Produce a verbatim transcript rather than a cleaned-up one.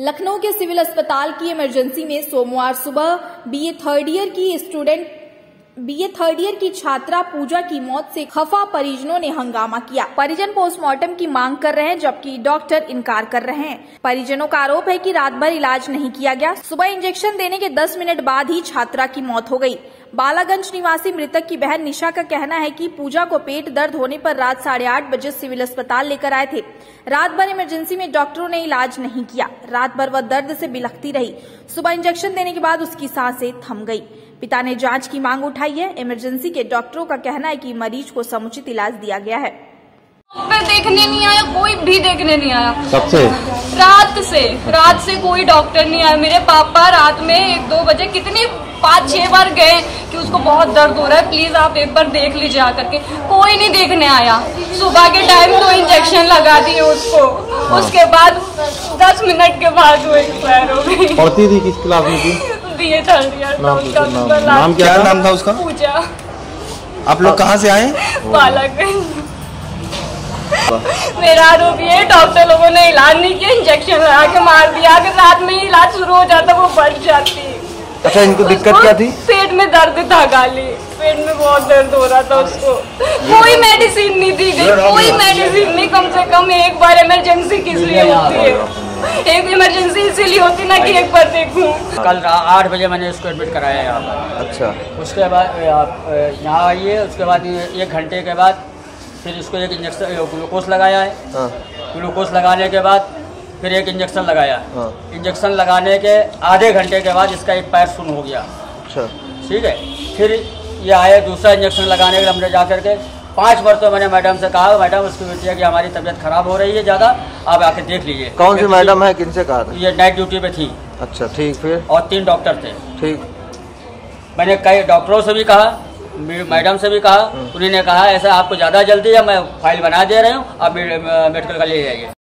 लखनऊ के सिविल अस्पताल की इमरजेंसी में सोमवार सुबह बीए थर्ड ईयर की स्टूडेंट बीए थर्ड ईयर की छात्रा पूजा की मौत से खफा परिजनों ने हंगामा किया। परिजन पोस्टमार्टम की मांग कर रहे हैं, जबकि डॉक्टर इनकार कर रहे हैं। परिजनों का आरोप है कि रात भर इलाज नहीं किया गया। सुबह इंजेक्शन देने के दस मिनट बाद ही छात्रा की मौत हो गई। बालागंज निवासी मृतक की बहन निशा का कहना है कि पूजा को पेट दर्द होने पर रात साढ़े आठ बजे सिविल अस्पताल लेकर आए थे। रात भर इमरजेंसी में डॉक्टरों ने इलाज नहीं किया। रात भर वह दर्द से बिलखती रही। सुबह इंजेक्शन देने के बाद उसकी सांसें थम गई। पिता ने जांच की मांग उठाई है। इमरजेंसी के डॉक्टरों का कहना है कि मरीज को समुचित इलाज दिया गया है। डॉक्टर देखने नहीं आया, कोई भी देखने नहीं आया। कब से? रात से रात से कोई डॉक्टर नहीं आया। मेरे पापा रात में एक दो बजे कितनी पाँच छह बार गए कि उसको बहुत दर्द हो रहा है, प्लीज आप एक बार देख लीजिए आकर के। कोई नहीं देखने आया। सुबह के टाइम तो इंजेक्शन लगा दिए उसको, उसके बाद दस मिनट के बाद वो एक्सपायर हो गई। पढ़ती थी किस क्लास में थी? ये नाम, नाम, नाम क्या था? नाम था उसका पूजा। आप लोग कहाँ से आए? बालागंज। मेरा आरोप ये डॉक्टर लोगों ने इलाज नहीं किया, इंजेक्शन लगा के मार दिया। अगर रात में ही इलाज शुरू हो जाता वो बढ़ जाती। अच्छा, इनको दिक्कत क्या थी? पेट में दर्द था, गाली पेट में बहुत दर्द हो रहा था उसको। कोई मेडिसिन नहीं दी गई, कोई मेडिसिन नहीं। कम से कम एक बार इमरजेंसी किस लिए होती है? एक इमरजेंसी इसीलिए होती ना कि एक बार देखूं। कल आठ बजे मैंने उसको एडमिट कराया यहाँ पर। अच्छा। उसके बाद आप यहाँ आइए, उसके बाद एक घंटे के बाद फिर इसको एक इंजेक्शन ग्लूकोज लगाया है। ग्लूकोज लगाने के बाद फिर एक इंजेक्शन लगाया। इंजेक्शन लगाने के आधे घंटे के बाद इसका एक पैर सुन्न हो गया। अच्छा, ठीक है। फिर ये आया दूसरा इंजेक्शन लगाने के लिए। हमने जा करके पाँच बार तो मैंने मैडम से कहा, मैडम उसकी बेटी की हमारी तबीयत खराब हो रही है ज़्यादा, आप आके देख लीजिए। कौन सी मैडम है, किनसे कहा था? ये नाइट ड्यूटी पे थी। अच्छा, ठीक। फिर और तीन डॉक्टर थे। ठीक। मैंने कई डॉक्टरों से भी कहा, मैडम से भी कहा, उन्होंने कहा ऐसा आपको ज़्यादा जल्दी है, मैं फाइल बना दे रही हूँ, आप मेडिकल का ले जाइए।